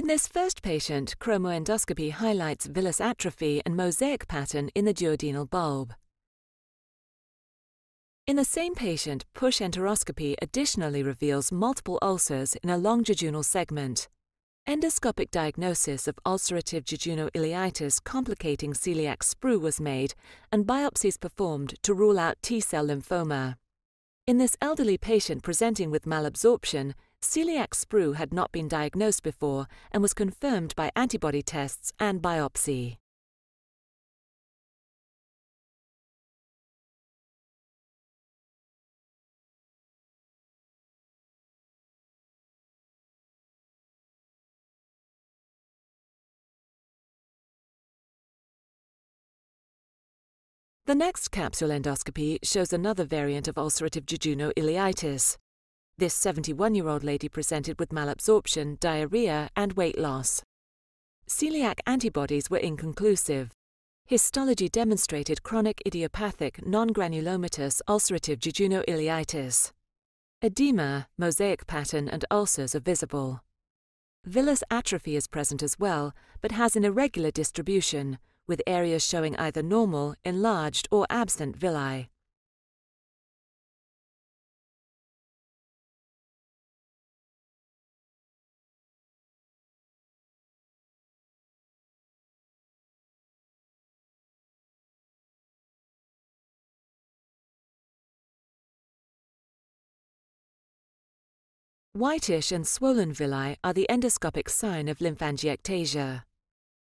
In this first patient, chromoendoscopy highlights villous atrophy and mosaic pattern in the duodenal bulb. In the same patient, push enteroscopy additionally reveals multiple ulcers in a long jejunal segment. Endoscopic diagnosis of ulcerative jejunoileitis complicating celiac sprue was made and biopsies performed to rule out T-cell lymphoma. In this elderly patient presenting with malabsorption, celiac sprue had not been diagnosed before and was confirmed by antibody tests and biopsy. The next capsule endoscopy shows another variant of ulcerative jejunoileitis. This 71-year-old lady presented with malabsorption, diarrhea, and weight loss. Celiac antibodies were inconclusive. Histology demonstrated chronic idiopathic non-granulomatous ulcerative jejunoileitis. Edema, mosaic pattern, and ulcers are visible. Villous atrophy is present as well, but has an irregular distribution, with areas showing either normal, enlarged, or absent villi. Whitish and swollen villi are the endoscopic sign of lymphangiectasia.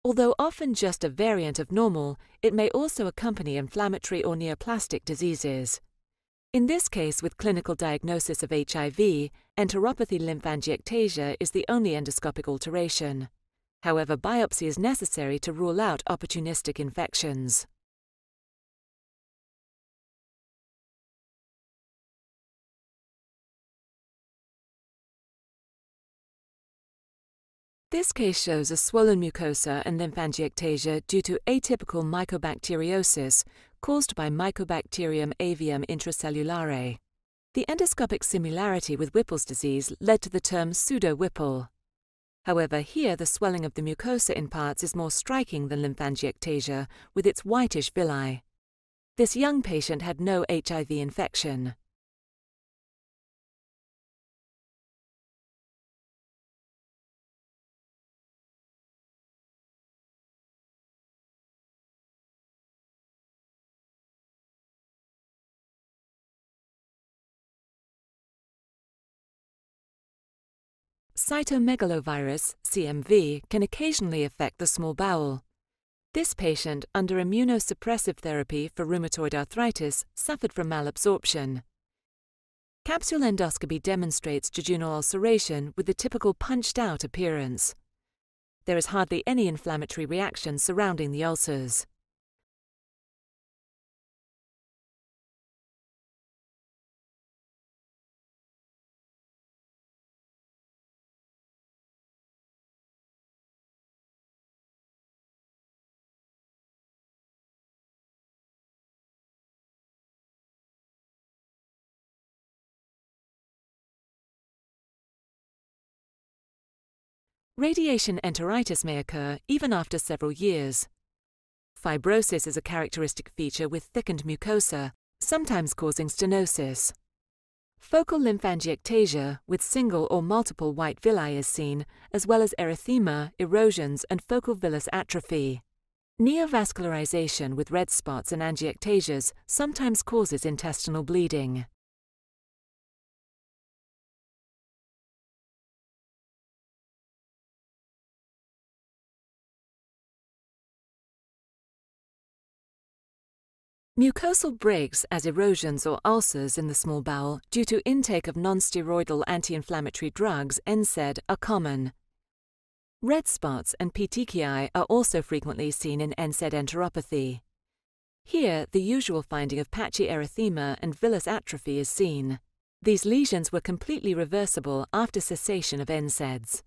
Although often just a variant of normal, it may also accompany inflammatory or neoplastic diseases. In this case, with clinical diagnosis of HIV, enteropathy lymphangiectasia is the only endoscopic alteration. However, biopsy is necessary to rule out opportunistic infections. This case shows a swollen mucosa and lymphangiectasia due to atypical mycobacteriosis caused by Mycobacterium avium intracellulare. The endoscopic similarity with Whipple's disease led to the term pseudo-Whipple. However, here the swelling of the mucosa in parts is more striking than lymphangiectasia with its whitish villi. This young patient had no HIV infection. Cytomegalovirus, CMV, can occasionally affect the small bowel. This patient, under immunosuppressive therapy for rheumatoid arthritis, suffered from malabsorption. Capsule endoscopy demonstrates jejunal ulceration with the typical punched-out appearance. There is hardly any inflammatory reaction surrounding the ulcers. Radiation enteritis may occur even after several years. Fibrosis is a characteristic feature with thickened mucosa, sometimes causing stenosis. Focal lymphangiectasia with single or multiple white villi is seen, as well as erythema, erosions, and focal villous atrophy. Neovascularization with red spots and angiectasias sometimes causes intestinal bleeding. Mucosal breaks as erosions or ulcers in the small bowel due to intake of nonsteroidal anti-inflammatory drugs, NSAID, are common. Red spots and petechiae are also frequently seen in NSAID enteropathy. Here, the usual finding of patchy erythema and villous atrophy is seen. These lesions were completely reversible after cessation of NSAIDs.